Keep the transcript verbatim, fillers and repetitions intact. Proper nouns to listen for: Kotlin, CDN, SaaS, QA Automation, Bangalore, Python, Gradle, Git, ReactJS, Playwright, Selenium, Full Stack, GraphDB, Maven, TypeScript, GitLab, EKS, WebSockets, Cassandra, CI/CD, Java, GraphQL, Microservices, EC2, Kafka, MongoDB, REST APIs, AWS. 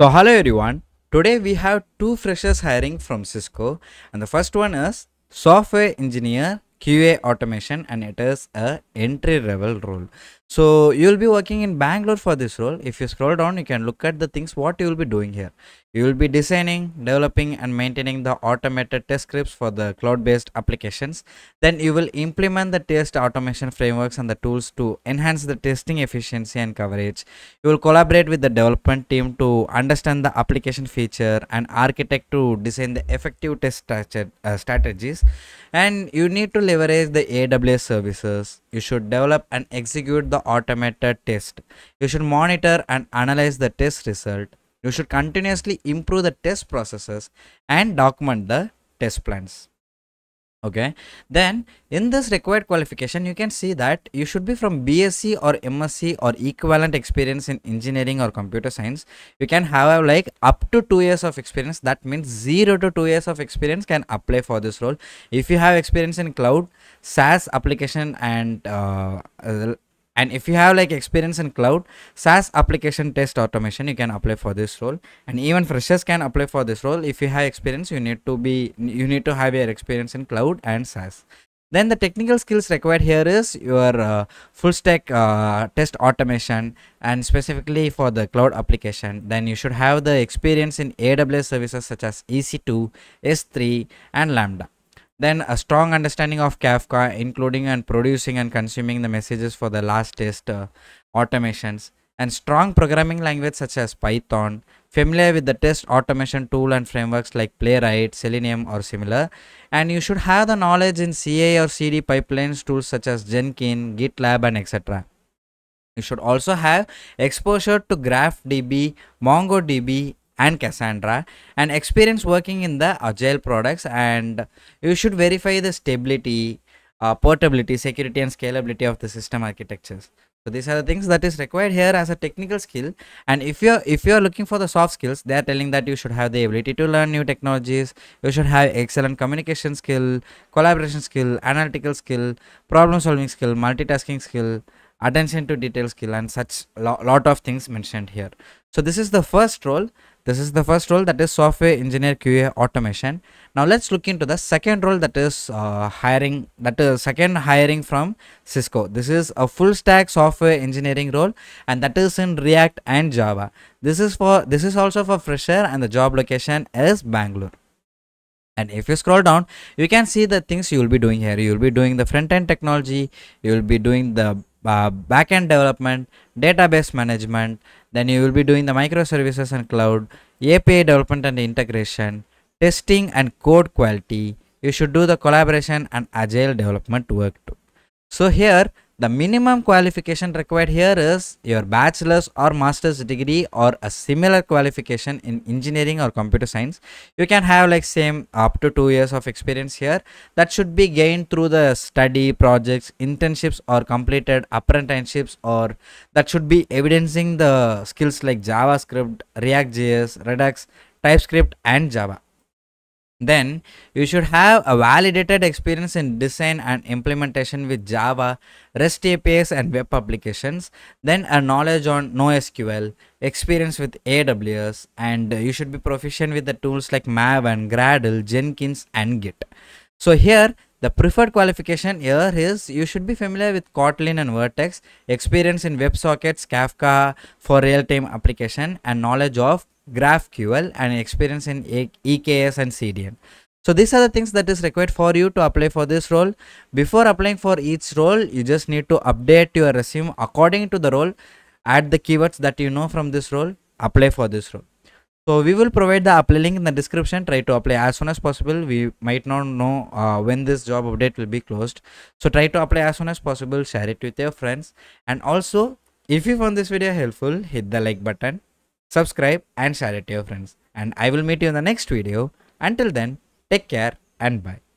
So hello everyone, today we have two freshers hiring from Cisco, and the first one is software engineer Q A automation, and it is a entry level role. So you will be working in Bangalore for this role. If you scroll down, you can look at the things what you will be doing here. You will be designing, developing and maintaining the automated test scripts for the cloud-based applications. Then you will implement the test automation frameworks and the tools to enhance the testing efficiency and coverage. You will collaborate with the development team to understand the application feature and architect to design the effective test strategies. And you need to leverage the A W S services. You should develop and execute the automated test. You should monitor and analyze the test result. You should continuously improve the test processes and document the test plans. Okay, then in this required qualification, you can see that you should be from B S c or M S c or equivalent experience in engineering or computer science. You can have like up to two years of experience. That means zero to two years of experience can apply for this role. If you have experience in cloud, SaaS application and uh, uh, And if you have like experience in cloud, SaaS application test automation, you can apply for this role. And even freshers can apply for this role. If you have experience, you need to be, you need to have your experience in cloud and SaaS. Then the technical skills required here is your uh, full stack uh, test automation, and specifically for the cloud application. Then you should have the experience in A W S services such as E C two, S three and Lambda. Then a strong understanding of Kafka, including and producing and consuming the messages for the last test uh, automations, and strong programming language such as Python, familiar with the test automation tool and frameworks like Playwright, Selenium or similar. And you should have the knowledge in C I or C D pipelines tools such as Jenkins, GitLab and et cetera. You should also have exposure to GraphDB, MongoDB and Cassandra, and experience working in the agile products. And you should verify the stability, uh, portability, security and scalability of the system architectures. So these are the things that is required here as a technical skill. And if you're if you're looking for the soft skills, they are telling that you should have the ability to learn new technologies. You should have excellent communication skill, collaboration skill, analytical skill, problem solving skill, multitasking skill, attention to detail skill, and such lo- lot of things mentioned here. So this is the first role. This is the first role, that is software engineer Q A automation. Now let's look into the second role, that is uh, hiring, that is second hiring from Cisco. This is a full stack software engineering role, and that is in React and Java. This is for this is also for fresher, and the job location is Bangalore. And if you scroll down, you can see the things you will be doing here. You will be doing the front end technology. You will be doing the Uh, backend development, database management. Then you will be doing the microservices and cloud, A P I development and integration, testing and code quality. You should do the collaboration and agile development work too. So here the minimum qualification required here is your bachelor's or master's degree or a similar qualification in engineering or computer science. You can have like same up to two years of experience here. That should be gained through the study, projects, internships or completed apprenticeships, or that should be evidencing the skills like JavaScript, React J S, Redux, TypeScript and Java. Then you should have a validated experience in design and implementation with Java, REST A P Is and web applications. Then a knowledge on no S Q L, experience with A W S, and you should be proficient with the tools like Maven, Gradle, Jenkins and Git. So here the preferred qualification here is you should be familiar with Kotlin and Vert.x, experience in WebSockets, Kafka for real-time application, and knowledge of GraphQL and experience in E K S and C D N. So these are the things that is required for you to apply for this role. Before applying for each role, you just need to update your resume according to the role. Add the keywords that you know from this role. Apply for this role. So we will provide the apply link in the description. Try to apply as soon as possible. We might not know uh, when this job update will be closed. So try to apply as soon as possible. Share it with your friends. And also, if you found this video helpful, hit the like button, subscribe and share it to your friends. And I will meet you in the next video. Until then, take care and bye.